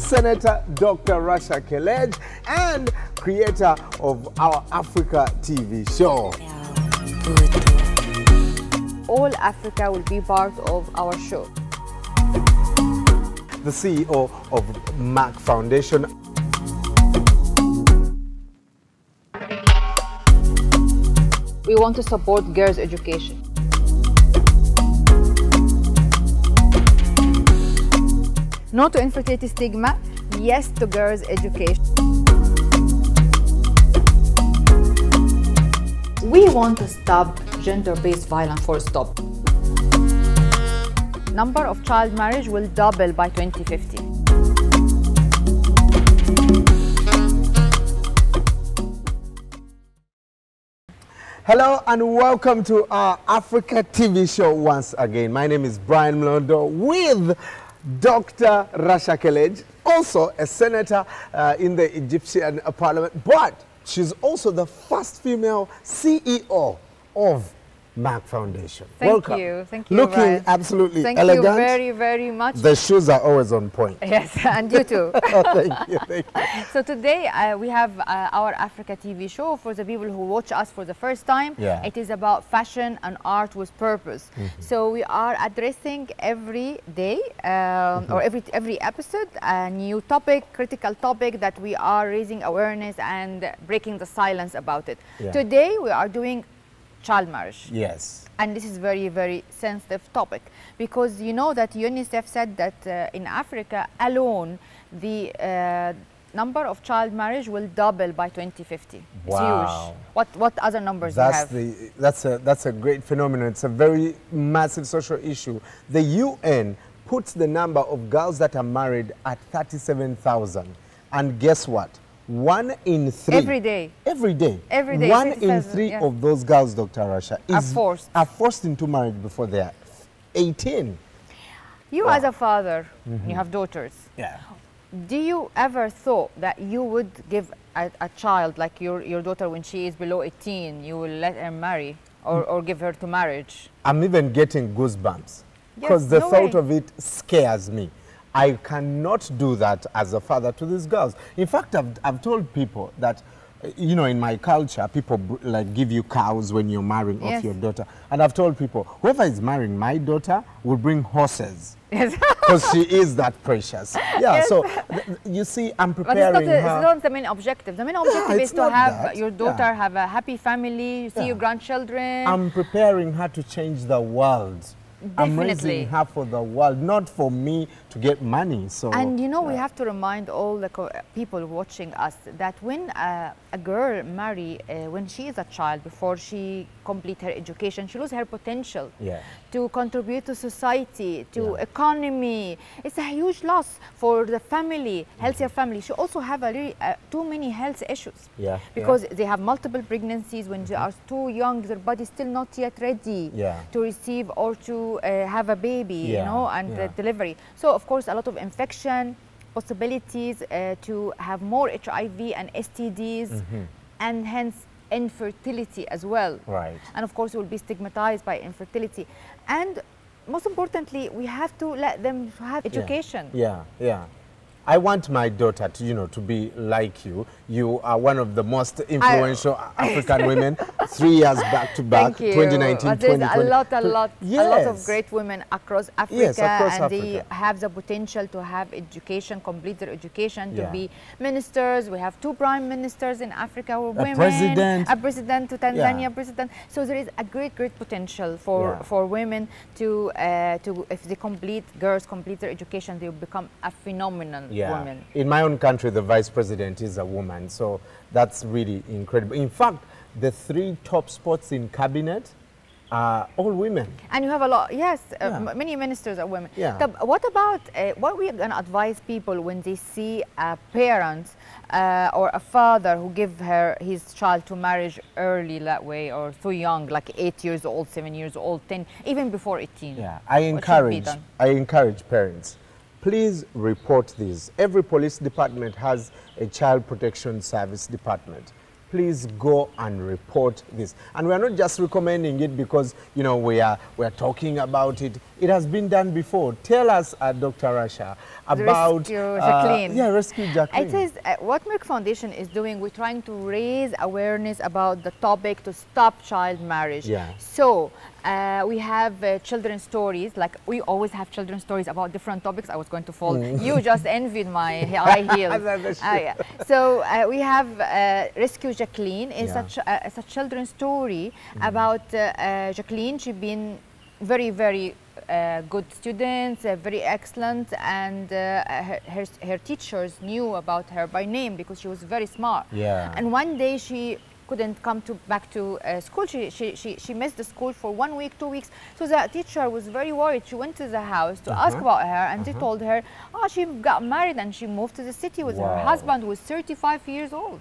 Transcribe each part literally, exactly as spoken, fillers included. Senator Doctor Rasha Kelej, and creator of our Africa T V show. All Africa will be part of our show. The C E O of Merck Foundation. We want to support girls' education. No to infertility stigma, yes to girls' education. We want to stop gender-based violence for stop. Number of child marriage will double by twenty fifty. Hello and welcome to our Africa T V show once again. My name is Brian Mulondo with Doctor Rasha Kelej, also a senator uh, in the Egyptian parliament, but she's also the first female C E O of Merck Foundation. Thank Welcome. you. Thank you. Looking Brian. absolutely thank elegant. Thank you very, very much. The shoes are always on point. Yes, and you too. oh, thank you, thank you. So today uh, we have uh, our Africa T V show for the people who watch us for the first time. Yeah. It is about fashion and art with purpose. Mm-hmm. So we are addressing every day um, mm-hmm. or every every episode a new topic, critical topic that we are raising awareness and breaking the silence about it. Yeah. Today we are doing child marriage. Yes. And this is very, very sensitive topic because you know that UNICEF said that uh, in Africa alone, the uh, number of child marriage will double by twenty fifty. Wow. It's huge. What, what other numbers do you have? The, that's, a, that's a great phenomenon. It's a very massive social issue. The U N puts the number of girls that are married at thirty-seven thousand. And guess what? One in three. Every day. Every day. Every day. One in three yeah. of those girls, Doctor Rasha, are forced. are forced into marriage before they are eighteen. You wow. as a father, mm-hmm. you have daughters. Yeah. Do you ever thought that you would give a, a child, like your, your daughter, when she is below eighteen, you will let her marry or, or give her to marriage? I'm even getting goosebumps because yes, the no thought way. of it scares me. I cannot do that as a father to these girls. In fact, I've, I've told people that, you know, in my culture, people like give you cows when you're marrying yes. off your daughter. And I've told people, whoever is marrying my daughter will bring horses. Yes. Because she is that precious. Yeah, yes. so, th you see, I'm preparing but it's not, a, her. It's not the main objective. The main objective yeah, is to have that. your daughter yeah. have a happy family, you see yeah. your grandchildren. I'm preparing her to change the world. Definitely. I'm raising her for the world, not for me to get money. So, and you know, yeah. we have to remind all the co people watching us that when uh, a girl marry, uh, when she is a child, before she complete her education, she loses her potential yeah. to contribute to society, to yeah. economy. It's a huge loss for the family, healthier mm-hmm. family. She also have a really, uh, too many health issues yeah. because yeah. they have multiple pregnancies when mm-hmm. they are too young. Their body is still not yet ready yeah. to receive or to Uh, have a baby, yeah, you know, and yeah. uh, delivery. So, of course, a lot of infection, possibilities uh, to have more H I V and S T Ds, mm-hmm. and hence infertility as well. Right. And, of course, you will be stigmatized by infertility. And most importantly, we have to let them have education. Yeah, yeah. yeah. I want my daughter to, you know, to be like you. You are one of the most influential I, African women. Three years back to back, twenty nineteen, but there's a lot, a lot, yes. a lot of great women across Africa, yes, across and Africa. They have the potential to have education, complete their education, to yeah. be ministers. We have two prime ministers in Africa who are women. A president. A president to Tanzania, yeah. president. So there is a great, great potential for yeah. for women to uh, to if they complete girls complete their education, they will become a phenomenon. Yeah. Women. In my own country, the vice president is a woman, so that's really incredible. In fact, the three top spots in cabinet are all women. And you have a lot, yes, yeah. uh, many ministers are women. Yeah. So what about, uh, what we're going to advise people when they see a parent uh, or a father who give her his child to marriage early that way or too young, like eight years old, seven years old, ten, even before eighteen? Yeah, I encourage, I encourage parents. Please report this. Every police department has a child protection service department. please go and report this. And we are not just recommending it because, you know, we are we are talking about it. It has been done before. Tell us, uh, Doctor Rasha, about Rescue uh, Jacqueline. Yeah, Rescue Jacqueline. It is uh, what Merck Foundation is doing. We're trying to raise awareness about the topic to stop child marriage. Yeah. So uh, we have uh, children's stories. Like we always have children's stories about different topics. I was going to fall. Mm. You just envied my high heels. uh, yeah. So uh, we have uh, Rescue Jacqueline. It's yeah. such a, a children's story mm. about uh, uh, Jacqueline. She been very very. Uh, good students, uh, very excellent, and uh, her, her, her teachers knew about her by name because she was very smart. Yeah. And one day she couldn't come to back to uh, school. She, she she she missed the school for one week, two weeks. So the teacher was very worried. She went to the house to uh-huh. ask about her, and uh-huh. they told her, "Oh, she got married and she moved to the city with wow. her husband, who was thirty-five years old."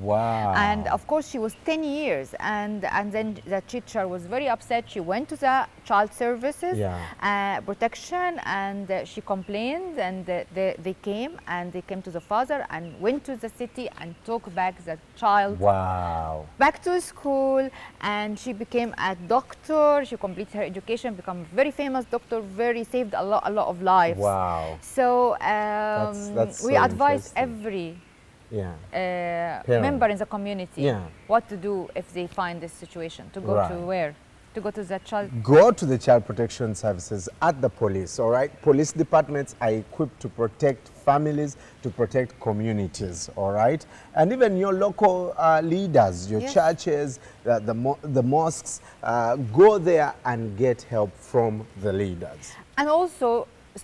Wow. And of course she was ten years, and and then the teacher was very upset. She went to the child services yeah. uh, protection, and uh, she complained, and uh, they, they came and they came to the father and went to the city and took back the child wow. back to school, and she became a doctor. She completed her education, become a very famous doctor, very saved a lot a lot of lives. Wow. So um, that's, that's we so advise every Yeah. Uh, member in the community yeah. what to do if they find this situation, to go right. to where? To go to the child... Go to the child protection services at the police, all right? Police departments are equipped to protect families, to protect communities, all right? And even your local uh, leaders, your yes. churches, uh, the, mo the mosques, uh, go there and get help from the leaders. And also,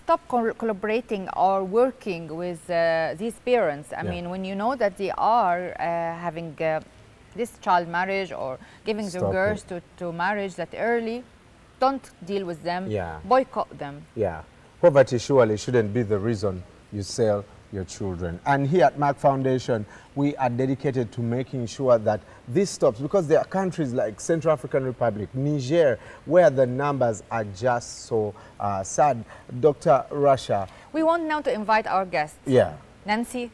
stop co collaborating or working with uh, these parents. I yeah. mean, when you know that they are uh, having uh, this child marriage or giving stop their girls to, to marriage that early, don't deal with them, yeah. boycott them. Yeah, poverty surely shouldn't be the reason you sell your children. And here at Merck Foundation, we are dedicated to making sure that this stops, because there are countries like Central African Republic, Niger, where the numbers are just so uh, sad. Doctor Rasha. We want now to invite our guests. Yeah. Nancy.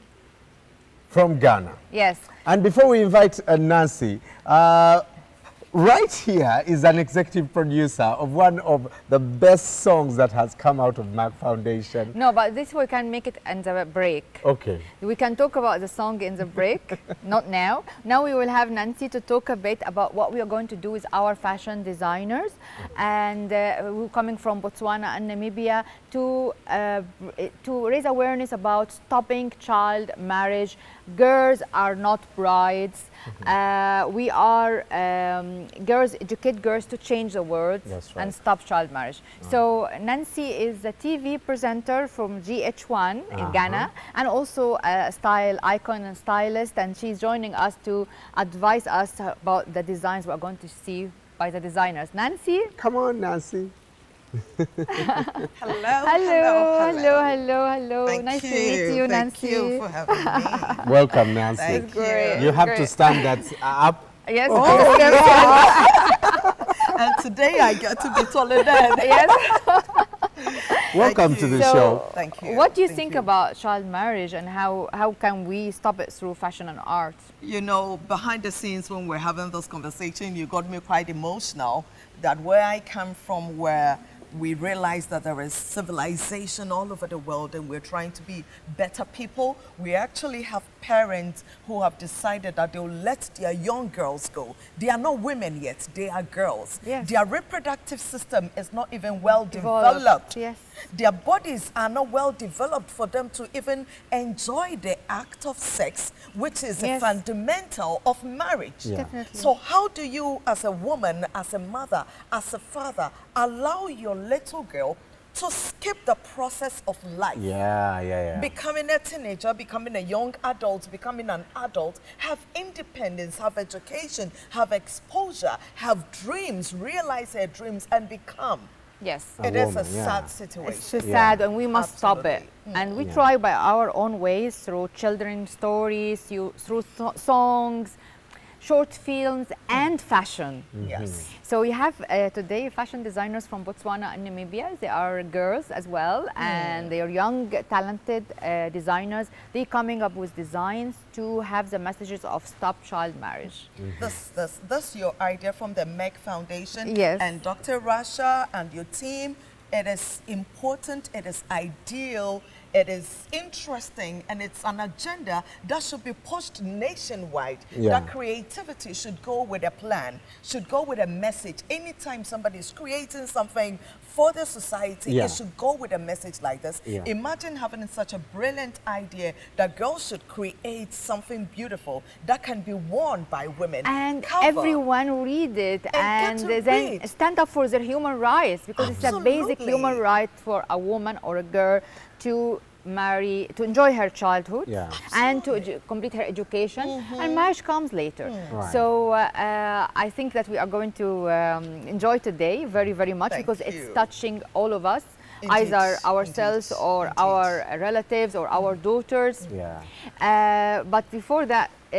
From Ghana. Yes. And before we invite uh, Nancy, uh, right here is an executive producer of one of the best songs that has come out of Merck Foundation. No, but this we can make it in the break. Okay. We can talk about the song in the break, not now. Now we will have Nancy to talk a bit about what we are going to do with our fashion designers. And uh, we're coming from Botswana and Namibia to, uh, to raise awareness about stopping child marriage. Girls are not brides. Mm-hmm. uh, we are um, girls, educate girls to change the world right. and stop child marriage. Uh-huh. So Nancy is a T V presenter from G H one uh-huh. in Ghana, and also a style icon and stylist, and she's joining us to advise us about the designs we're going to see by the designers. Nancy? Come on, Nancy. hello, hello, hello, hello, hello, hello. Thank nice you. to meet you, Thank Nancy. Thank you for having me. Welcome, Nancy. Thank you. Great. You have great. to stand that up. Yes. Oh, oh, yeah. And today I get to be taller than. Yes. Welcome to the so, show. Thank you. What do you Thank think you. about child marriage, and how, how can we stop it through fashion and art? You know, behind the scenes when we're having this conversation, you got me quite emotional. That where I come from, where we realize that there is civilization all over the world and we're trying to be better people. We actually have parents who have decided that they'll let their young girls go. They are not women yet, they are girls. Yes. Their reproductive system is not even well developed. developed. Yes. Their bodies are not well developed for them to even enjoy the act of sex, which is yes. a fundamental of marriage. Yeah. Definitely. So how do you, as a woman, as a mother, as a father, allow your little girl to skip the process of life? Yeah, yeah, yeah. Becoming a teenager, becoming a young adult, becoming an adult, have independence, have education, have exposure, have dreams, realize their dreams and become. Yes. A it woman, is a yeah. sad situation. It's so yeah. sad, and we must Absolutely. stop it. Mm. And we yeah. try by our own ways, through children's stories, you, through so songs, short films and fashion. Mm-hmm. Yes. So we have uh, today fashion designers from Botswana and Namibia. They are girls as well, mm. and they are young, talented uh, designers. They're coming up with designs to have the messages of stop child marriage. Mm-hmm. This, this, this your idea from the Merck Foundation. Yes. And Doctor Rasha and your team. It is important, it is ideal, it is interesting, and it's an agenda that should be pushed nationwide. Yeah. That creativity should go with a plan, should go with a message. Anytime somebody is creating something for the society, yeah. it should go with a message like this. Yeah. Imagine having such a brilliant idea that girls should create something beautiful that can be worn by women. And cover. Everyone read it and, and then read. Stand up for their human rights, because Absolutely. It's a basic human right for a woman or a girl to marry, to enjoy her childhood, yeah. and to complete her education, mm-hmm. and marriage comes later. Mm. Right. So uh, uh, I think that we are going to um, enjoy today very, very much. Thank because you. It's touching all of us, Indeed. Either ourselves Indeed. Or Indeed. Our relatives or our daughters. Yeah. Uh, but before that, Uh,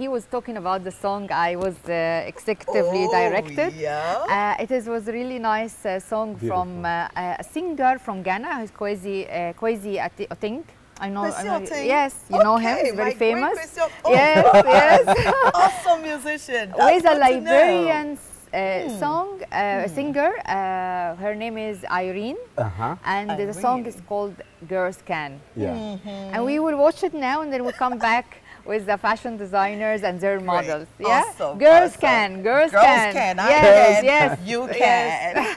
he was talking about the song I was uh, executively oh, directed. Yeah. Uh, it is, was a really nice uh, song Beautiful. From uh, a singer from Ghana, who's Kwezi, uh, Kwezi Otink. I know, I know yes, you okay, know him, he's very famous. Oh. Yes, yes. Awesome musician. That's with a Liberian Uh, mm. song, uh, mm. singer, uh, her name is Irene, uh-huh. and Irene. The song is called Girls Can. Yeah. Mm-hmm. And we will watch it now, and then we'll come back with the fashion designers and their Great. Models. Yeah? Awesome. Girls awesome. Can, girls, girls can. Can. I yes, can. Yes, you can. Yes.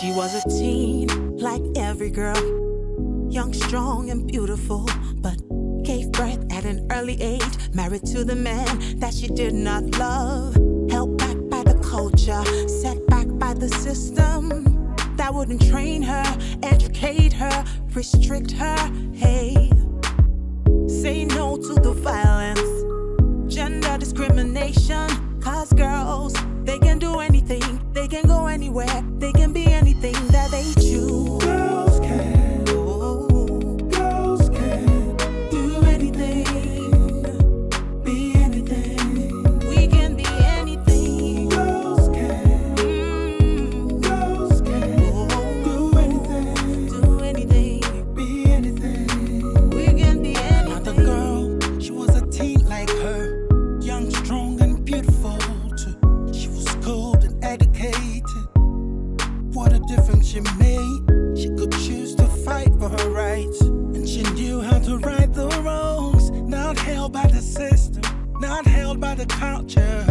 She was a teen, like every girl, young, strong, and beautiful, but gave birth at an early age, married to the man that she did not love, held back by the culture, set back by the system that wouldn't train her, educate her, restrict her, hey. Say no to the violence, gender discrimination, 'cause girls, they can do anything, they can go anywhere, they can be anything that they choose. Girls can, oh, girls can do anything, be anything. We can be anything. Girls can, mm. girls can oh, do anything, do anything, be anything. We can be anything. Another girl, she was a teen like her. She made, she could choose to fight for her rights, and she knew how to right the wrongs, not held by the system, not held by the culture.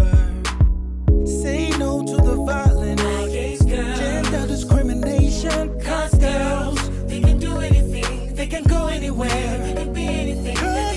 Say no to the violence, gender discrimination, 'cause girls, they can do anything, they can go anywhere, they can be anything. Girls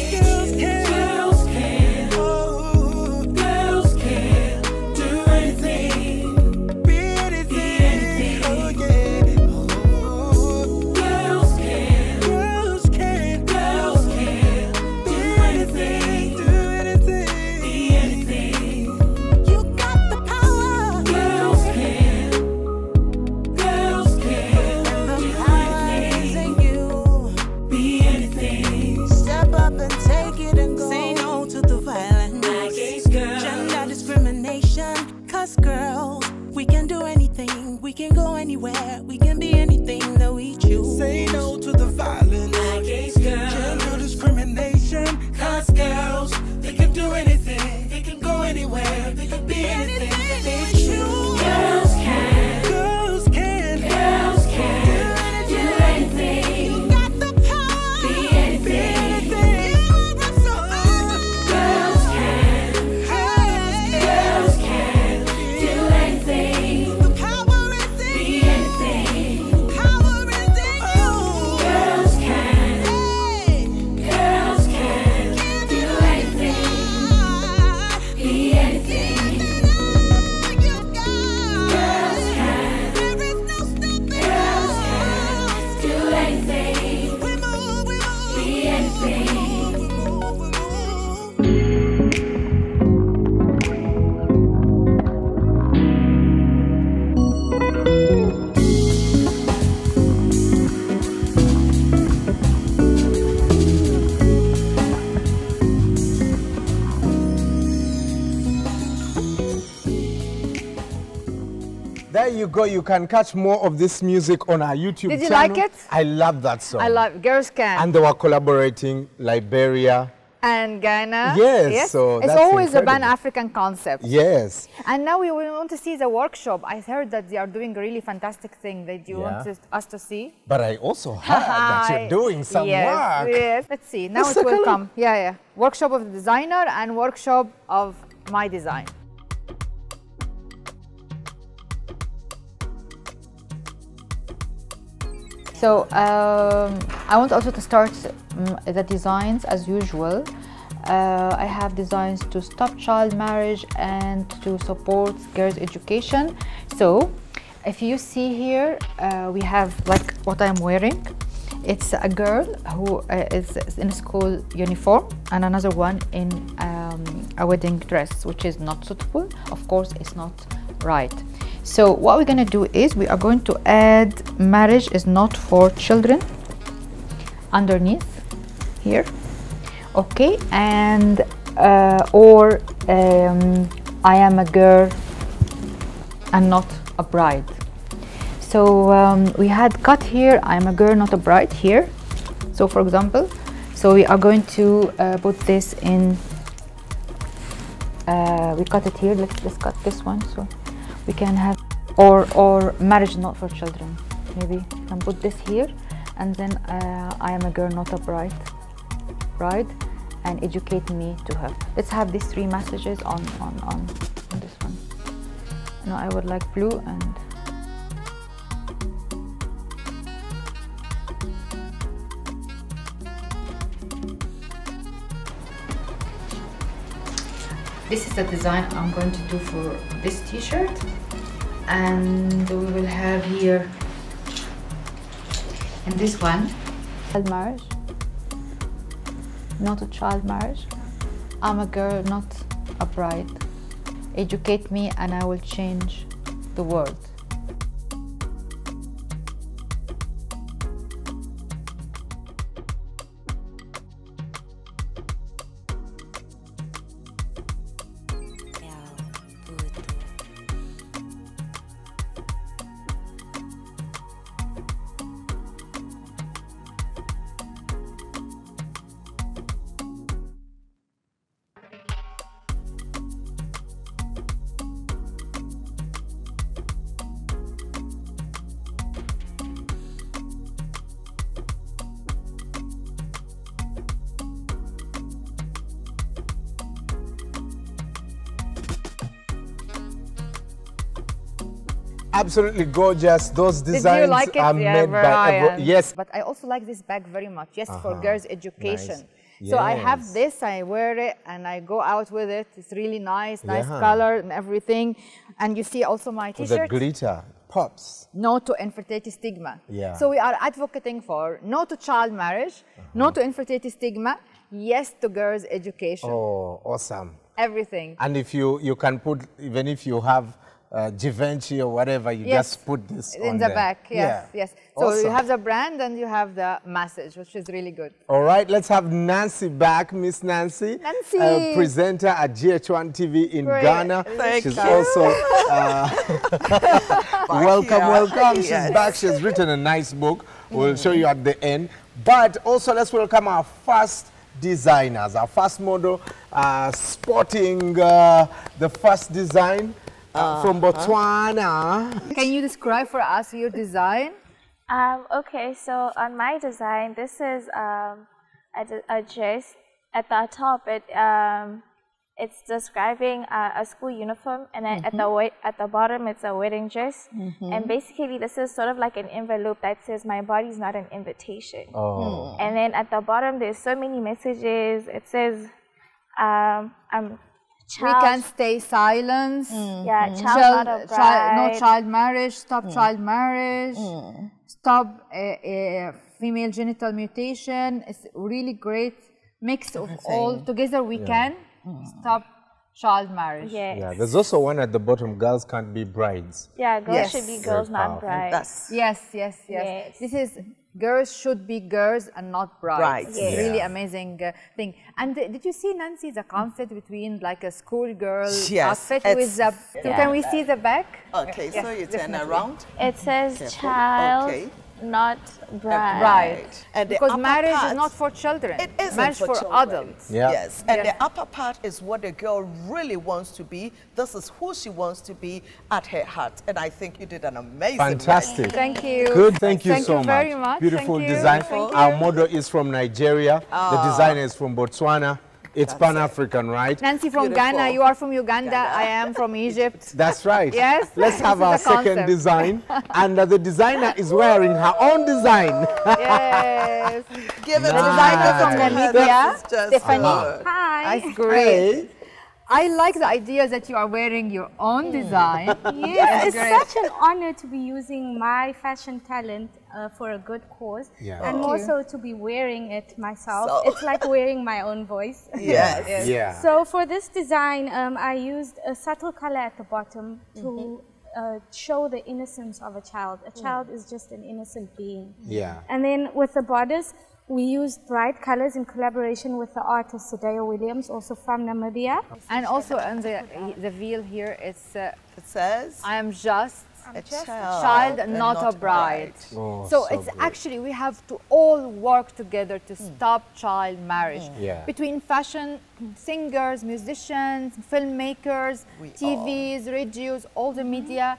There you go. You can catch more of this music on our YouTube channel. Did you channel. like it? I love that song. I love Girls Can. And they were collaborating, Liberia. And Ghana. Yes. yes. So it's that's always incredible. a Pan-African concept. Yes. And now we want to see the workshop. I heard that they are doing a really fantastic thing that you yeah. want us to see. But I also heard that you're doing some yes, work. Yes. Let's see. Now it's it will come. Yeah, yeah. Workshop of the designer and workshop of my design. So um, I want also to start um, the designs as usual. Uh, I have designs to stop child marriage and to support girls' education. So if you see here, uh, we have like what I'm wearing. It's a girl who uh, is in a school uniform and another one in um, a wedding dress, which is not suitable. Of course, it's not right. So what we're going to do is we are going to add marriage is not for children underneath here, okay, and uh, or um, I am a girl and not a bride. So um, we had cut here, I am a girl not a bride here, so for example, so we are going to uh, put this in, uh, we cut it here, let's, let's cut this one. So we can have or or marriage not for children. Maybe I can put this here, and then uh, I am a girl, not a bride. Bride, and educate me to her. Let's have these three messages on on on, on this one. No, I would like blue and. This is the design I'm going to do for this t-shirt, and we will have here in this one child marriage, not a child marriage. I'm a girl, not a bride. Educate me and I will change the world. Absolutely gorgeous. Those designs Did you like it? are yeah, made Brian. by... Every, yes. But I also like this bag very much. Yes, uh-huh. for girls' education. Nice. Yes. So I have this, I wear it, and I go out with it. It's really nice, nice yeah. color and everything. And you see also my t-shirt. With the glitter. Pops. No to infertility stigma. Yeah. So we are advocating for no to child marriage, uh-huh. no to infertility stigma, yes to girls' education. Oh, awesome. Everything. And if you, you can put, even if you have... Uh, Givenchy or whatever, you yes. just put this in on the there. back. Yes, yeah. yes. So awesome. You have the brand and you have the message, which is really good. All right, let's have Nancy back, Miss Nancy, Nancy. Uh, presenter at G H one T V in Great. Ghana. Thank She's you. also uh, welcome, welcome. She's yes. back. She's written a nice book. We'll mm. show you at the end. But also, let's welcome our first designers, our first model, uh, sporting uh, the first design. Uh, from Botswana. Huh? Can you describe for us your design? Um, okay, so on my design, this is um, a, a dress. At the top, it um, it's describing uh, a school uniform, and mm-hmm. at the at the bottom, it's a wedding dress. Mm-hmm. And basically, this is sort of like an envelope that says, "My body's not an invitation." Oh. And then at the bottom, there's so many messages. It says, um, "I'm." Child. We can stay silent. Mm. Yeah, child, child, not a bride. No child marriage. Stop mm. child marriage. Mm. Stop uh, uh, female genital mutation. It's really great mix of all together. We yeah. can mm. stop child marriage. Yes. Yeah. There's also one at the bottom. Girls can't be brides. Yeah, girls yes. should be girls, not brides. Yes, yes, yes, yes. This is Girls should be girls and not brides. Right. Yes. Really yeah. amazing uh, thing. And uh, did you see, Nancy, the conflict between like a schoolgirl yes, outfit with the... Yeah. Can we see the back? Okay, yes, so you turn definitely. around. It says Careful. child, okay. not bride. Right. And because marriage part, is not for children. It is marriage for, for adults. Yeah. Yes, and yes. the upper part is what the girl really wants to be. This is who she wants to be at her heart. And I think you did an amazing Fantastic. Ride. Thank you. Good, thank you thank so you much. Very much. Beautiful thank design. You. Our model is from Nigeria. Oh. The designer is from Botswana. It's Pan-African, right? Nancy from Beautiful. Ghana, you are from Uganda, Ghana. I am from Egypt. That's right. Yes. Let's have our second design. And uh, the designer is wearing her own design. Yes. Give it nice. The designer from Namibia, Stephanie. Uh-huh. Hi. That's great. Hey. I like the idea that you are wearing your own mm. design. Yes, it's great. Such an honor to be using my fashion talent uh, for a good cause. Yeah. And also to be wearing it myself. So. It's like wearing my own voice. Yes. yes. Yeah. So for this design, um, I used a subtle color at the bottom to mm-hmm. Uh, show the innocence of a child. A child mm. is just an innocent being. Yeah. And then with the bodice, we used bright colors in collaboration with the artist Sodeya Williams, also from Namibia. And also on the the veil here, it's uh, it says, "I am just." A child, child and not, not a bride. bride. Oh, so, so it's good. Actually, we have to all work together to mm. stop child marriage. Mm. Yeah. Between fashion, singers, musicians, filmmakers, we T Vs, all. radios, all the media.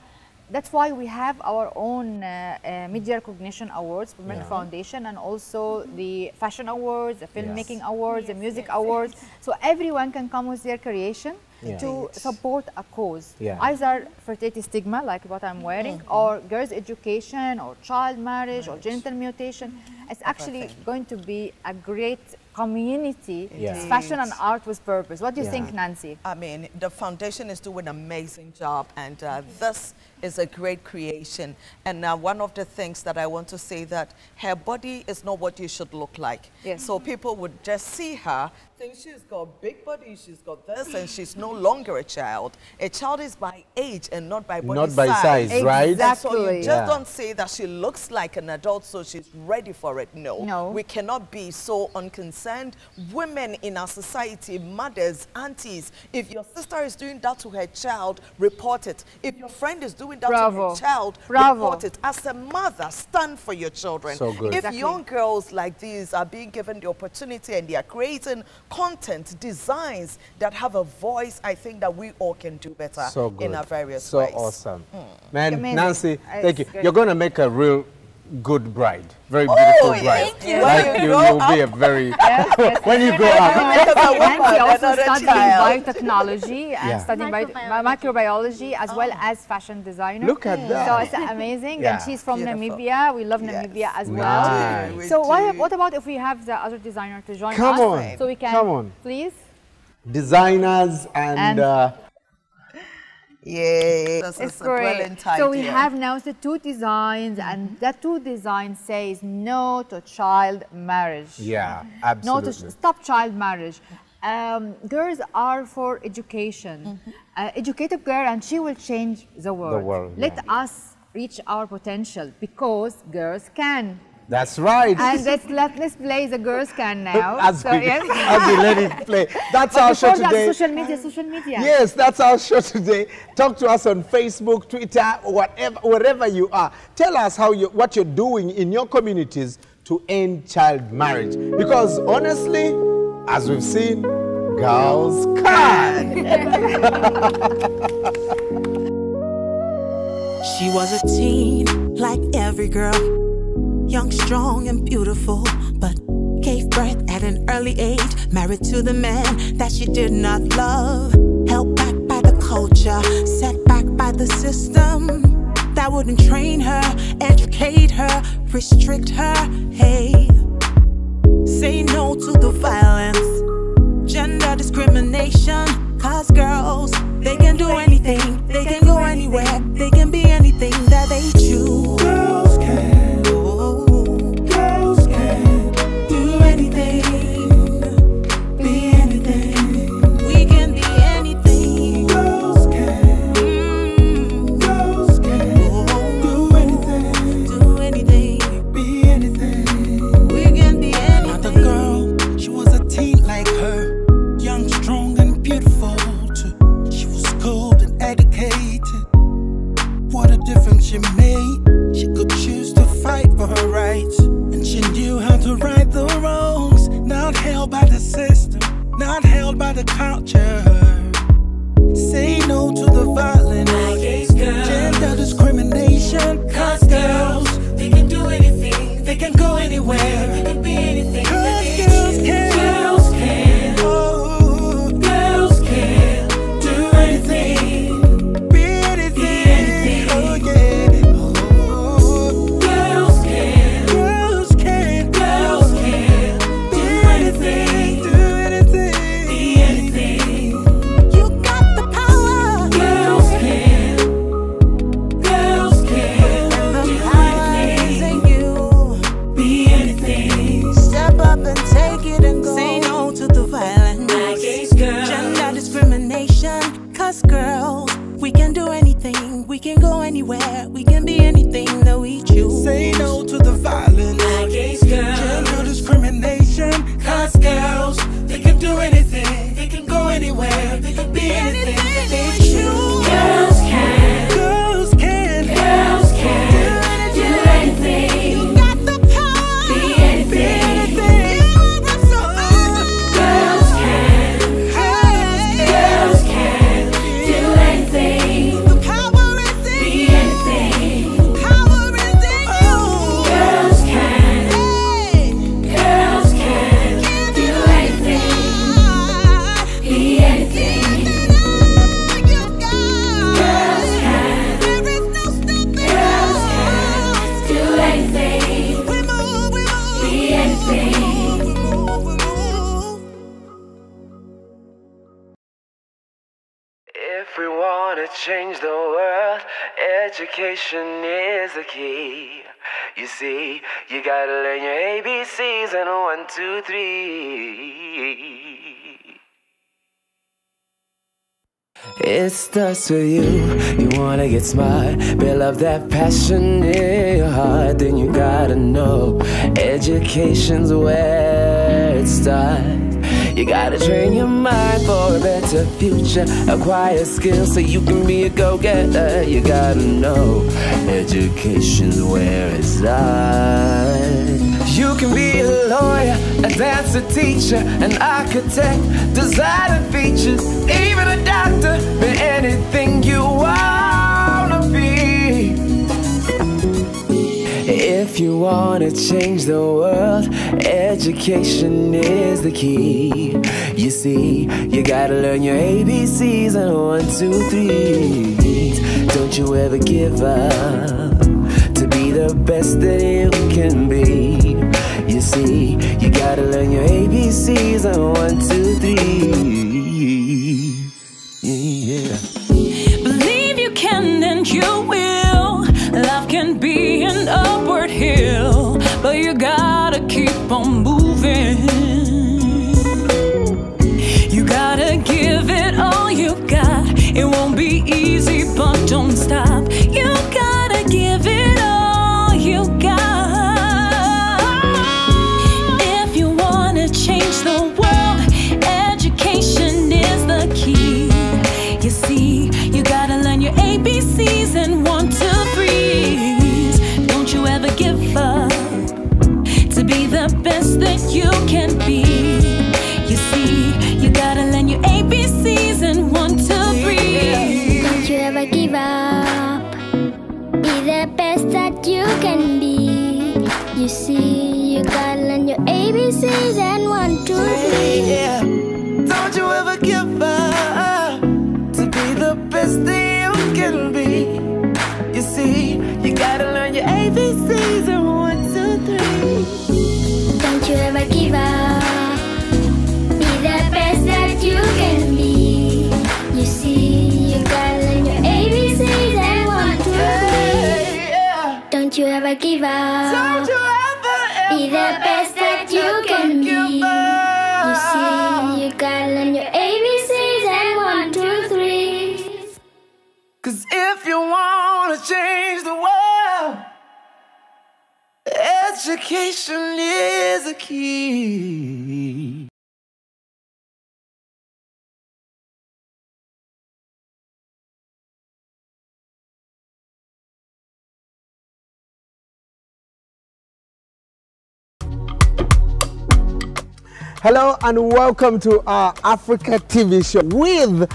That's why we have our own uh, uh, Media Recognition Awards from Merck yeah. Foundation, and also the Fashion Awards, the Filmmaking yes. Awards, yes. the Music yes. Awards. So everyone can come with their creation yeah. to support a cause. Yeah. Either fertility stigma, like what I'm wearing, mm-hmm. or girls' education, or child marriage, marriage. or genital mutation. Mm-hmm. It's actually going to be a great community, yeah. fashion and art with purpose. What do you yeah. think, Nancy? I mean, the foundation is doing an amazing job, and uh, this is a great creation. And uh, one of the things that I want to say that her body is not what you should look like. Yes. So people would just see her, think she's got a big body, she's got this, and she's no longer a child. A child is by age and not by body size. Not by size, size right? Exactly. So you just yeah. don't say that she looks like an adult, so she's ready for it. No. No. We cannot be so unconcerned. Women in our society, mothers, aunties, if your sister is doing that to her child, report it. If your friend is doing that Bravo. to her child, Bravo. report it. As a mother, stand for your children. So good. If exactly. young girls like these are being given the opportunity and they are creating content, designs that have a voice, I think that we all can do better so good. in our various so ways. So awesome. Mm. Man, Amazing. Nancy, thank it's you. Good. You're going to make a real good bride, very beautiful oh, bride. Thank you. Like when you, you will up. be a very yes, yes. when you grow up. Nancy also studying biotechnology and yeah. studying microbiology. microbiology as oh. well as fashion designer. Look at that! So it's amazing, yeah. and she's from Beautiful. Namibia. We love yes. Namibia as we well. Do. We so do. What, what about if we have the other designer to join Come us? Come on! So we can. Come on! Please. Designers and. and uh, Yay! That's it's a great. So we have now the two designs, mm-hmm. and that two designs says no to child marriage. Yeah, absolutely. No to stop child marriage. Um, girls are for education. Mm-hmm. uh, educate a girl, and she will change the world. The world. Let yeah. us reach our potential because girls can. That's right. And let's, let, let's play the girls can now. As, so, we, yes. as we let it play. That's but our show today. Social media, social media. Yes, that's our show today. Talk to us on Facebook, Twitter, whatever, wherever you are. Tell us how you, what you're doing in your communities to end child marriage. Because honestly, as we've seen, girls can. She was a teen, like every girl. Young, strong, and beautiful, but gave birth at an early age. Married to the man that she did not love. Held back by the culture, set back by the system that wouldn't train her, educate her, restrict her. Hey, say no to the violence, gender discrimination. Cause girls, they can do anything, they can go anywhere, they can be anything that they choose. Girls can. Anything eradicated. What a difference she made. She could choose to fight for her rights, and she knew how to right the wrongs, not held by the system, not held by the culture. Say no to the violence, gender discrimination, cause girls, they can do anything, they can go anywhere, they can be anything. Education is the key. You see, you gotta learn your A B Cs and one, two, three. It starts with you. You wanna get smart, build up that passion in your heart. Then you gotta know education's where it starts. You gotta train your mind for a better future. Acquire skills so you can be a go-getter. You gotta know education's where it's at. You can be a lawyer, a dancer, teacher, an architect, designer features, even a doctor, be anything you wanna be. If you wanna change the world, education is the key. You see, you gotta learn your A B Cs and one, two, three. Don't you ever give up to be the best that you can be. You see, you gotta learn your A B Cs and one, two, three. Yeah. Believe you can and you will. Love can be an upward hill, but you gotta keep on moving. You gotta give it all you got. It won't be easy, but don't stop. You gotta give it all you got. If you wanna change the world, education is the key. You see, you gotta learn your A B Cs and one, two, threes. Don't you ever give up to be the best that you can be. You see, you gotta learn your A B Cs and one, two, three. Don't you ever give up. Be the best that you can be. You see, you gotta learn your A B Cs and one, two, three. Yeah. Don't you ever give up to be the best that you can be. You see, you gotta learn your A B Cs and one, two, three. Don't you ever give up. Be the best that you can be. You see, you gotta learn your A B Cs and one, two, three. Yeah. Don't you ever give up. Don't you ever, ever be the best that you can be. You see, you gotta learn your A B Cs and one, two, three. Cause if you wanna change the world, education is a key. Hello and welcome to our Africa T V show with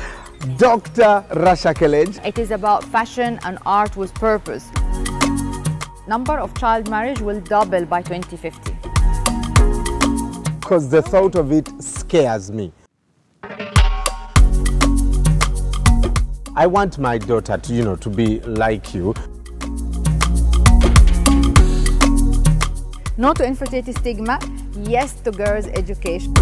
Doctor Rasha Kelej. It is about fashion and art with purpose. Number of child marriage will double by twenty fifty. Because the thought of it scares me. I want my daughter to, you know, to be like you. No to infertility stigma, yes to girls' education.